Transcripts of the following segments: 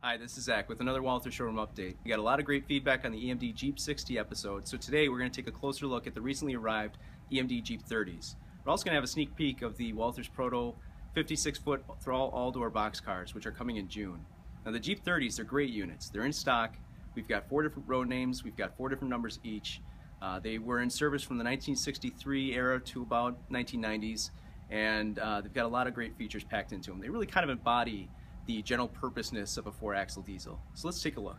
Hi, this is Zach with another Walthers Showroom update. We got a lot of great feedback on the EMD GP60 episode, so today we're going to take a closer look at the recently arrived EMD GP30s. We're also going to have a sneak peek of the Walthers Proto 56-foot Thrall all-door boxcars, which are coming in June. Now the GP30s, they're great units. They're in stock. We've got 4 different road names. We've got 4 different numbers each. They were in service from the 1963 era to about 1990s, and they've got a lot of great features packed into them. They really kind of embody the general purposeness of a 4-axle diesel. So let's take a look.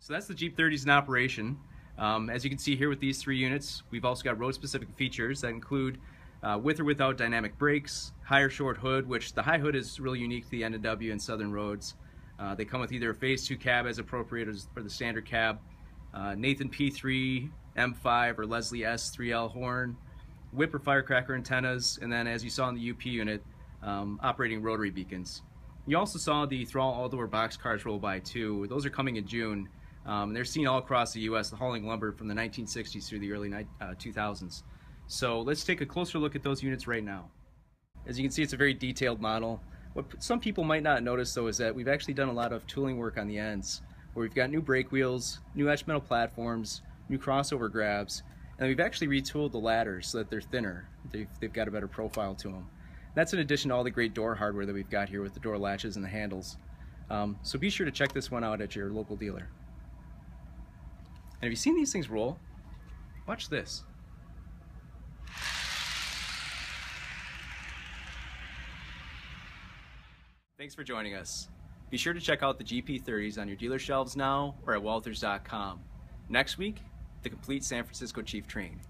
So that's the GP30s in operation. As you can see here with these 3 units, we've also got road-specific features that include with or without dynamic brakes, higher short hood, which the high hood is really unique to the N&W and Southern roads. They come with either a Phase II cab as appropriate or the standard cab, Nathan P3, M5 or Leslie S 3L horn, whip or firecracker antennas, and then as you saw in the UP unit, operating rotary beacons. You also saw the Thrall all-door boxcars roll by too. Those are coming in June. They're seen all across the U.S. hauling lumber from the 1960s through the early 2000s. So let's take a closer look at those units right now. As you can see, it's a very detailed model. What some people might not notice though is that we've actually done a lot of tooling work on the ends, where we've got new brake wheels, new etched metal platforms, new crossover grabs, and we've actually retooled the ladders so that they're thinner. They've got a better profile to them. That's in addition to all the great door hardware that we've got here with the door latches and the handles. So be sure to check this one out at your local dealer. And have you seen these things roll? Watch this. Thanks for joining us. Be sure to check out the GP30s on your dealer shelves now or at walthers.com. Next week, the complete San Francisco Chief train.